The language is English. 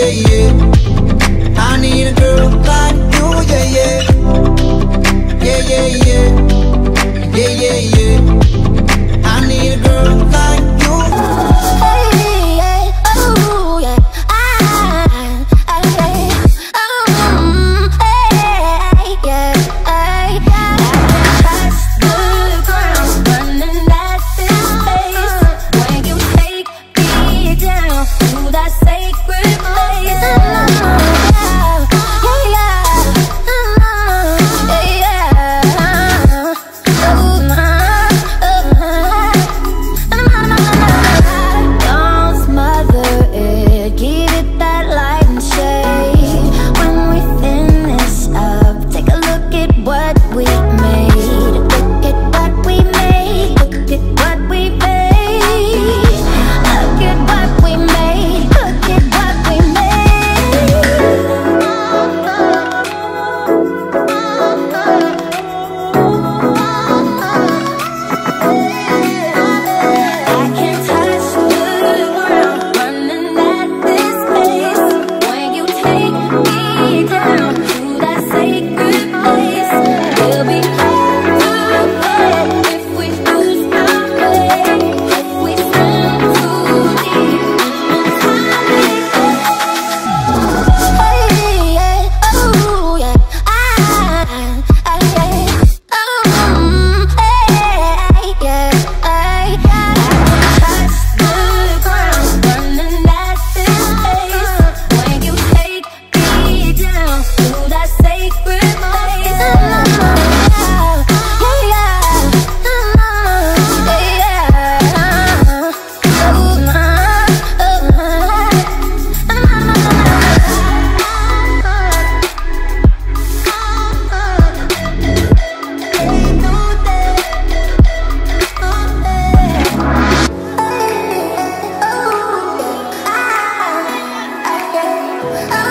yeah, yeah. I need a girl like you, yeah, yeah. Yeah, yeah, yeah. Yeah, yeah, yeah. I need a girl like you. Hey, yeah, oh, yeah. I say, oh, hey, yeah, yeah. That's the girl running at this pace. When you take me down to that sacred place. Oh.